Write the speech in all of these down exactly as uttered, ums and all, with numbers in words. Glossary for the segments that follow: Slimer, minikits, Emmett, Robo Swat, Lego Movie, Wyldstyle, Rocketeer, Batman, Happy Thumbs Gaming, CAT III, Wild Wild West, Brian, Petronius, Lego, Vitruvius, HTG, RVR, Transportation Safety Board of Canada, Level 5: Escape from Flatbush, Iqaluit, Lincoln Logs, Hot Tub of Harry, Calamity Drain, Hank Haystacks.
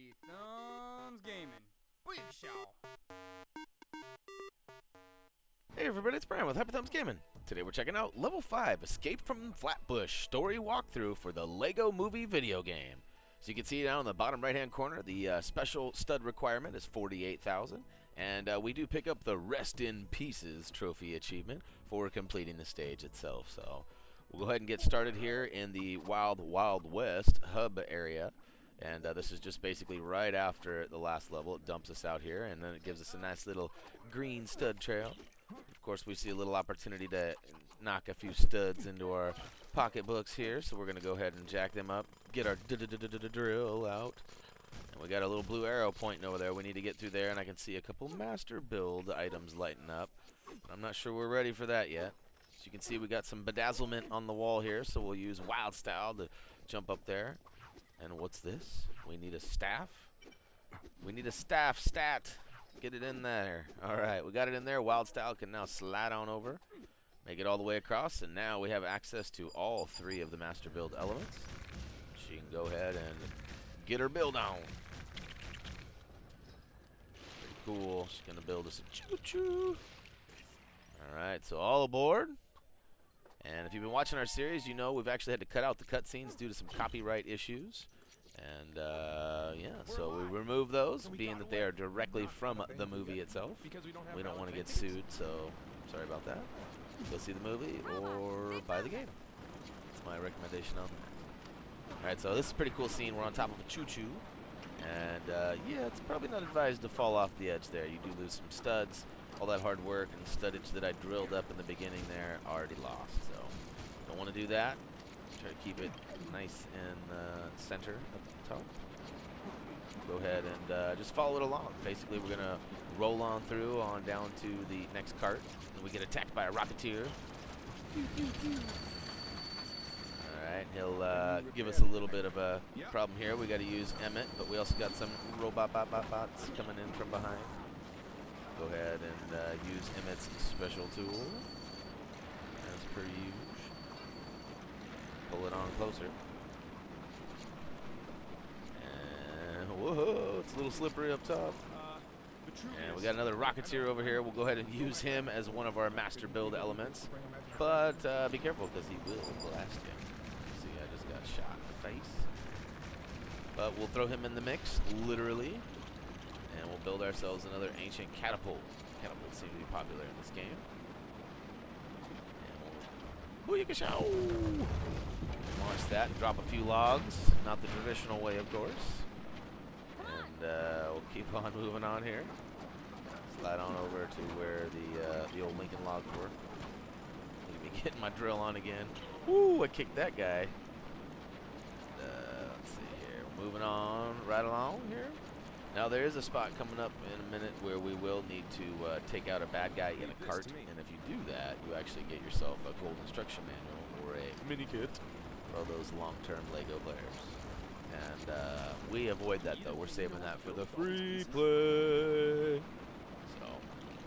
Happy Thumbs Gaming. With y'all. Hey everybody, it's Brian with Happy Thumbs Gaming. Today we're checking out Level five, Escape from Flatbush story walkthrough for the Lego Movie video game. So you can see down in the bottom right-hand corner, the uh, special stud requirement is forty-eight thousand, and uh, we do pick up the Rest in Pieces trophy achievement for completing the stage itself. So we'll go ahead and get started here in the Wild Wild West hub area. And uh, this is just basically right after the last level. It dumps us out here, and then it gives us a nice little green stud trail. Of course, we see a little opportunity to knock a few studs into our pocketbooks here, so we're going to go ahead and jack them up, get our drill out. And we got a little blue arrow pointing over there. We need to get through there, and I can see a couple master build items lighting up. But I'm not sure we're ready for that yet. So you can see we got some bedazzlement on the wall here, so we'll use Wyldstyle to jump up there. And what's this? We need a staff. We need a staff stat. Get it in there. All right, we got it in there. Wyldstyle can now slide on over, make it all the way across, and now we have access to all three of the master build elements. She can go ahead and get her build on. Pretty cool. She's gonna build us a choo-choo. All right, so all aboard. And if you've been watching our series, you know we've actually had to cut out the cutscenes due to some copyright issues. And, uh, yeah, so we remove those, being that they are directly from the movie itself. We don't want to get sued, so sorry about that. Go see the movie or buy the game. That's my recommendation on that. All right, so this is a pretty cool scene. We're on top of a choo-choo. And, uh, yeah, it's probably not advised to fall off the edge there. You do lose some studs. All that hard work and studdage that I drilled up in the beginning there already lost, so don't want to do that. Try to keep it nice and uh, center up the top. Go ahead and uh, just follow it along. Basically, we're gonna roll on through on down to the next cart, and we get attacked by a Rocketeer. All right, he'll uh, give us a little bit of a problem here. We got to use Emmett, but we also got some robot bot bot bots coming in from behind. Go ahead and uh, use Emmett's special tool, as per usual. Pull it on closer. And whoa, it's a little slippery up top. And we got another Rocketeer over here. We'll go ahead and use him as one of our master build elements. But uh, be careful, because he will blast you. See, I just got shot in the face. But we'll throw him in the mix, literally. And we'll build ourselves another ancient catapult. Catapults seem to be popular in this game. And we'll launch that and drop a few logs. Not the traditional way, of course. And uh, we'll keep on moving on here. Slide on over to where the uh, the old Lincoln Logs were. Let me get my drill on again. Ooh, I kicked that guy. And, uh, let's see here. Moving on right along here. Now, there is a spot coming up in a minute where we will need to uh, take out a bad guy in a cart, and if you do that, you actually get yourself a gold instruction manual or a mini kit for all those long-term Lego players. And uh, we avoid that, though. We're saving that for the free play. So,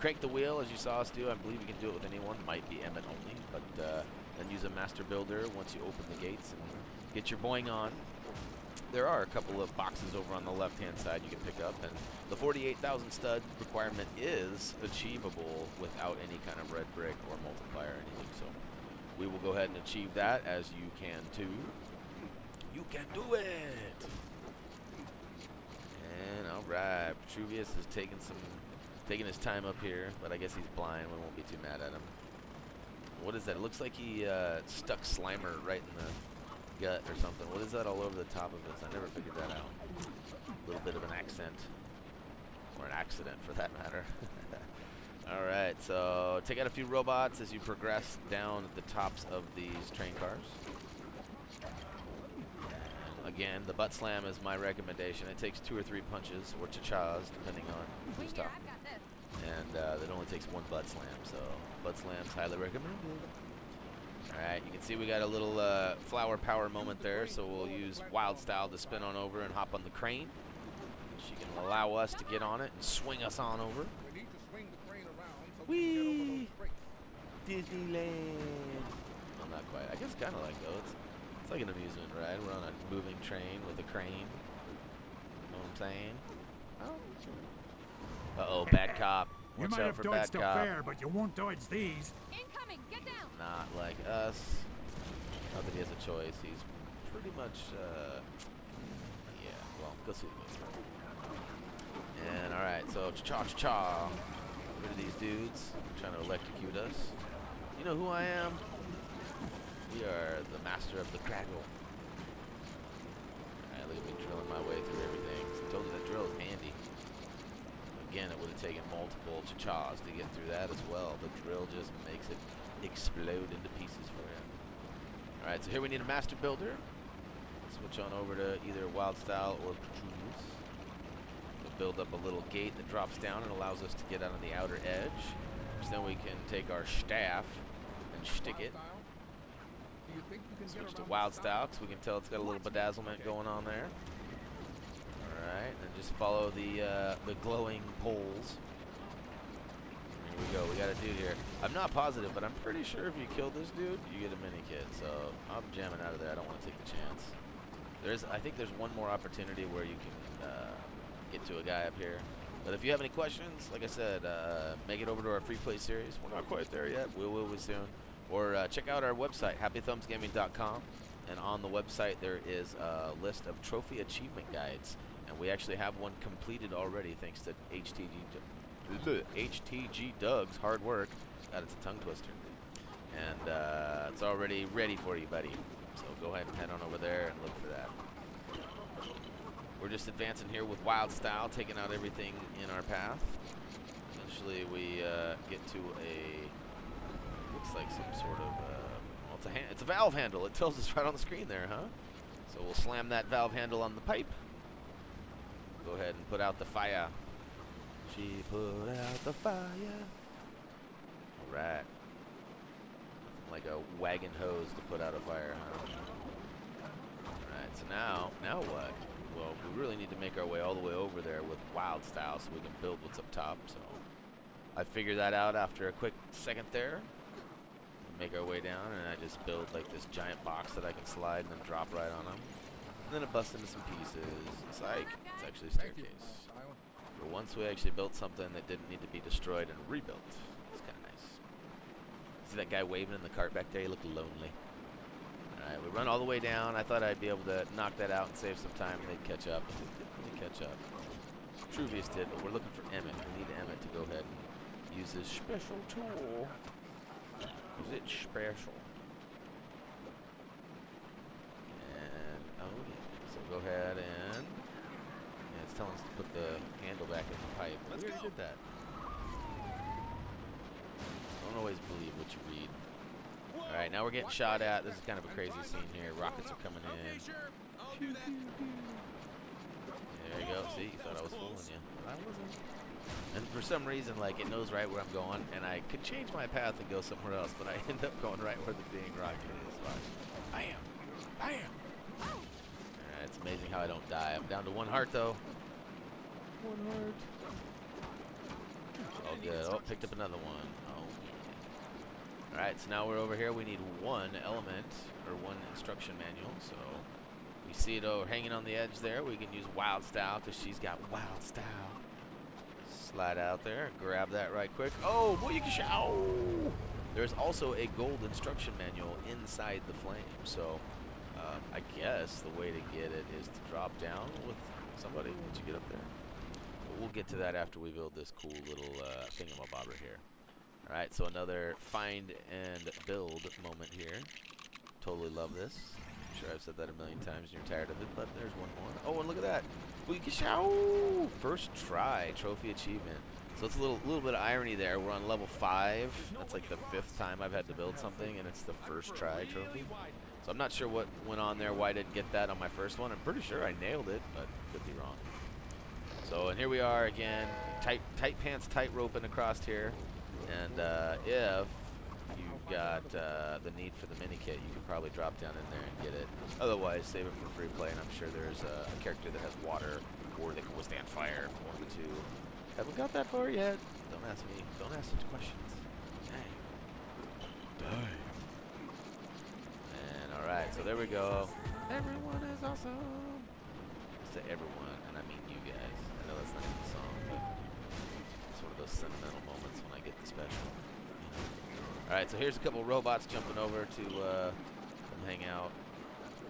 crank the wheel, as you saw us do. I believe you can do it with anyone. Might be Emmett only, but uh, then use a master builder once you open the gates and get your boing on. There are a couple of boxes over on the left-hand side you can pick up, and the forty-eight thousand stud requirement is achievable without any kind of red brick or multiplier or anything, so we will go ahead and achieve that, as you can too. You can do it! And all right, Vitruvius is taking some, taking his time up here, but I guess he's blind. We won't be too mad at him. What is that? It looks like he uh, stuck Slimer right in the gut or something. What is that all over the top of this? I never figured that out. A little bit of an accent. Or an accident, for that matter. Alright, so take out a few robots as you progress down the tops of these train cars. And again, the butt slam is my recommendation. It takes two or three punches, or cha-chas, depending on who's talking. And uh, it only takes one butt slam, so butt slam's highly recommended. Alright, you can see we got a little uh, flower power moment there, so we'll use Wyldstyle to spin on over and hop on the crane. She can allow us to get on it and swing us on over. Whee! Disneyland! Well, not quite. I guess kind of like, though. It's, it's like an amusement ride. We're on a moving train with a crane. Going I'm saying? Oh. Uh-oh, bad cop. Watch you might out have for dodged bad cop. Fair, but you won't dodge these. Incoming, get down. Not like us. Not that he has a choice. He's pretty much, uh, yeah. Well, go see this. And all right, so cha cha cha. Rid of these dudes trying to electrocute us. You know who I am? We are the master of the crackle. Alright, look at me drilling my way through everything. I told you that drill is handy. Again, it would have taken multiple cha-chas to get through that as well. The drill just makes it explode into pieces for him. Alright, so here we need a master builder. Switch on over to either Wyldstyle or Petronius. We'll build up a little gate that drops down and allows us to get out on the outer edge. Which then we can take our staff and stick it. Do you think you can switch to Wyldstyle because we can tell it's got a little bedazzlement okay. going on there. Alright, and just follow the uh, the glowing poles. Here we go, we got a dude here. I'm not positive, but I'm pretty sure if you kill this dude, you get a mini kit. So I'm jamming out of there. I don't want to take the chance. There's, I think there's one more opportunity where you can uh, get to a guy up here. But if you have any questions, like I said, uh, make it over to our free play series. We're not quite there yet. We will be soon. Or uh, check out our website, happy thumbs gaming dot com, and on the website there is a list of trophy achievement guides, and we actually have one completed already thanks to H T G Doug's hard work. God, it's a tongue twister. And uh, it's already ready for you, buddy. So go ahead and head on over there and look for that. We're just advancing here with Wyldstyle, taking out everything in our path. Eventually we uh, get to a... Looks like some sort of, uh, well, it's a, it's a valve handle. It tells us right on the screen there, huh? So we'll slam that valve handle on the pipe. Go ahead and put out the fire. She put out the fire. All right. Like a wagon hose to put out a fire, huh? All right. So now, now what? Well, we really need to make our way all the way over there with Wyldstyle so we can build what's up top. So I figured that out after a quick second there. Make our way down, and I just build like this giant box that I can slide and then drop right on them. And then it busts into some pieces. It's like, it's actually a staircase. For once we actually built something that didn't need to be destroyed and rebuilt. It's kind of nice. See that guy waving in the cart back there? He looked lonely. Alright, we run all the way down. I thought I'd be able to knock that out and save some time, and they'd catch up. They'd catch up. Vitruvius did, but we're looking for Emmett. We need Emmett to go ahead and use his special tool. Is it special? And oh yeah. So go ahead and, and it's telling us to put the handle back in the pipe. Let's go. Did that. Don't always believe what you read. All right, now we're getting shot at. This is kind of a crazy scene here. Rockets are coming in. There you go. See, you thought I was fooling you. I wasn't. And for some reason, like, it knows right where I'm going, and I could change my path and go somewhere else, but I end up going right where the dang rocket is. Watch. Bam! Bam! Alright, it's amazing how I don't die. I'm down to one heart, though. One heart. All good. Oh, picked up another one. Oh, yeah. Alright, so now we're over here. We need one element, or one instruction manual, so... We see it over hanging on the edge there. We can use Wyldstyle, because she's got Wyldstyle. Slide out there, grab that right quick. Oh, boy, you can shout! Oh. There's also a gold instruction manual inside the flame, so uh, I guess the way to get it is to drop down with somebody once you get up there. But we'll get to that after we build this cool little uh, thingamabobber here. All right, so another find and build moment here. Totally love this. I'm sure I've said that a million times and you're tired of it, but there's one more. Oh, and look at that. We can shout! First try, trophy achievement. So it's a little little bit of irony there. We're on level five. That's like the fifth time I've had to build something, and it's the first try trophy. So I'm not sure what went on there, why I didn't get that on my first one. I'm pretty sure I nailed it, but could be wrong. So, and here we are again. Tight, tight pants, tight roping across here. And uh, if... you've got uh, the need for the mini kit, you could probably drop down in there and get it. Otherwise, save it for free play, and I'm sure there's a, a character that has water or that can withstand fire, one of the two. Haven't got that far yet. Don't ask me. Don't ask such questions. Dang. Dang. And alright, so there we go. Everyone is awesome. Let's to everyone, and I mean you guys. I know that's not in the song, but it's one of those sentimental moments when I get the special. Alright, so here's a couple robots jumping over to uh, come hang out.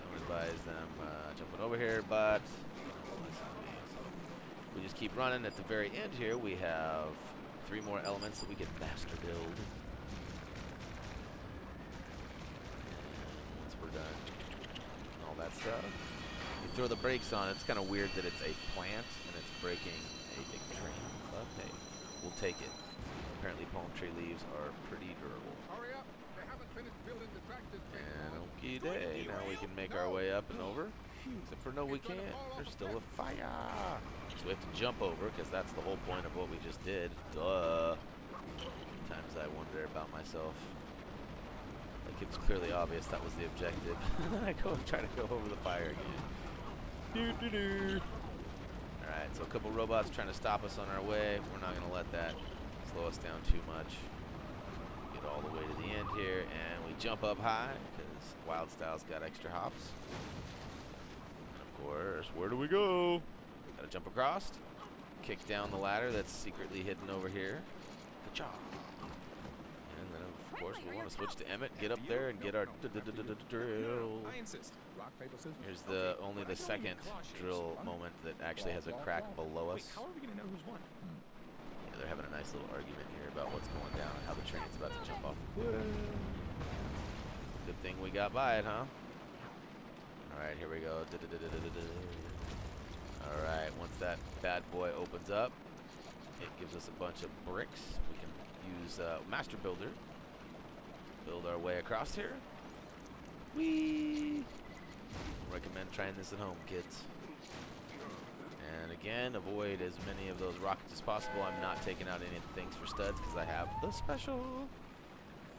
Don't advise them uh, jumping over here, but we just keep running. At the very end here, we have three more elements that we can master build. And once we're done, all that stuff, you throw the brakes on. It's kind of weird that it's a plant and it's breaking a big tree. But hey, we'll take it. Apparently, palm tree leaves are pretty durable. Hurry up! They haven't finished building the tractor. And okie day. Now we can make our way up and over. Except for no, we can't. There's still a fire. So we have to jump over because that's the whole point of what we just did. Duh. Sometimes I wonder about myself. Like, it's clearly obvious that was the objective. I go try to go over the fire again. Doo doo doo. Alright, so a couple robots trying to stop us on our way. We're not going to let that slow us down too much. Get all the way to the end here, and we jump up high because Wyldstyle's got extra hops. Where do we go? Gotta jump across, kick down the ladder that's secretly hidden over here. Good job. And then, of course, we want to switch to Emmett, get up there, and get our drill. Here's the only the second drill moment that actually has a crack below us. Yeah, they're having a nice little argument here about what's going down and how the train's about to jump off. Good thing we got by it, huh? Alright, here we go. Alright, once that bad boy opens up, it gives us a bunch of bricks. We can use uh, Master Builder to build our way across here. Whee! Recommend trying this at home, kids. And again, avoid as many of those rockets as possible. I'm not taking out any of the things for studs because I have the special.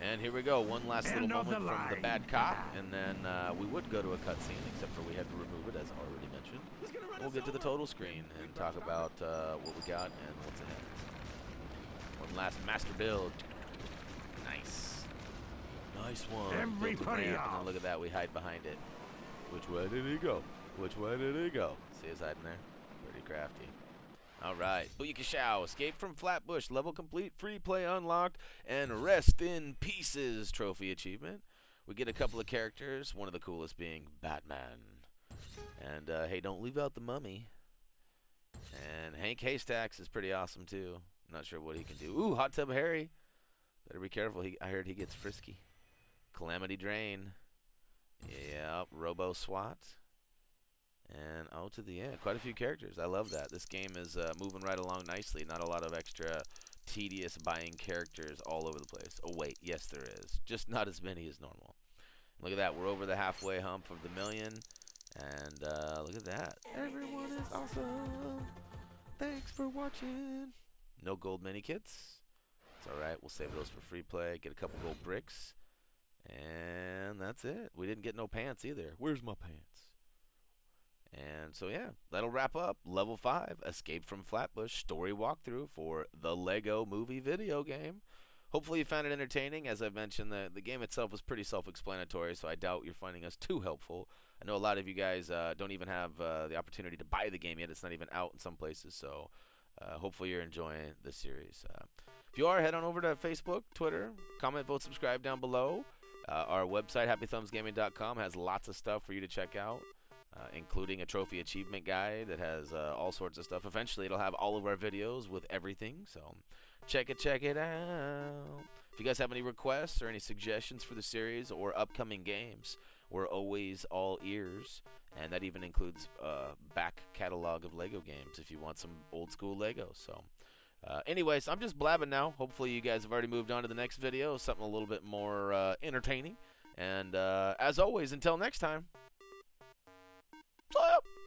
And here we go, one last End little moment the from the bad cop, and then uh, we would go to a cutscene, except for we had to remove it, as already mentioned. We'll get to the total screen and talk about uh, what we got and what's ahead. One last master build. Nice. Nice one. Everybody ramp, and then look at that, we hide behind it. Which way did he go? Which way did he go? See us hiding there? Pretty crafty. Alright, Booyakashow, Escape from Flatbush, level complete, free play unlocked, and rest in pieces trophy achievement. We get a couple of characters, one of the coolest being Batman. And, uh, hey, don't leave out the mummy. And Hank Haystacks is pretty awesome, too. I'm not sure what he can do. Ooh, Hot Tub of Harry. Better be careful, he, I heard he gets frisky. Calamity Drain. Yeah, Robo Swat. And oh, to the end, quite a few characters. I love that. This game is uh, moving right along nicely. Not a lot of extra tedious buying characters all over the place. Oh wait, yes there is. Just not as many as normal. Look at that. We're over the halfway hump of the million. And uh, look at that. Everyone is awesome. Thanks for watching. No gold mini kits. It's all right. We'll save those for free play. Get a couple gold bricks. And that's it. We didn't get no pants either. Where's my pants? And so, yeah, that'll wrap up Level five, Escape from Flatbush story walkthrough for the Lego Movie video game. Hopefully you found it entertaining. As I've mentioned, the, the game itself was pretty self-explanatory, so I doubt you're finding us too helpful. I know a lot of you guys uh, don't even have uh, the opportunity to buy the game yet. It's not even out in some places, so uh, hopefully you're enjoying the series. Uh, if you are, head on over to Facebook, Twitter, comment, vote, subscribe down below. Uh, our website, happy thumbs gaming dot com, has lots of stuff for you to check out. Uh, including a trophy achievement guide that has uh, all sorts of stuff. Eventually, it'll have all of our videos with everything, so check it, check it out. If you guys have any requests or any suggestions for the series or upcoming games, we're always all ears, and that even includes a uh, back catalog of Lego games if you want some old-school Lego. So, uh, anyways, I'm just blabbing now. Hopefully, you guys have already moved on to the next video, something a little bit more uh, entertaining. And uh, as always, until next time, up.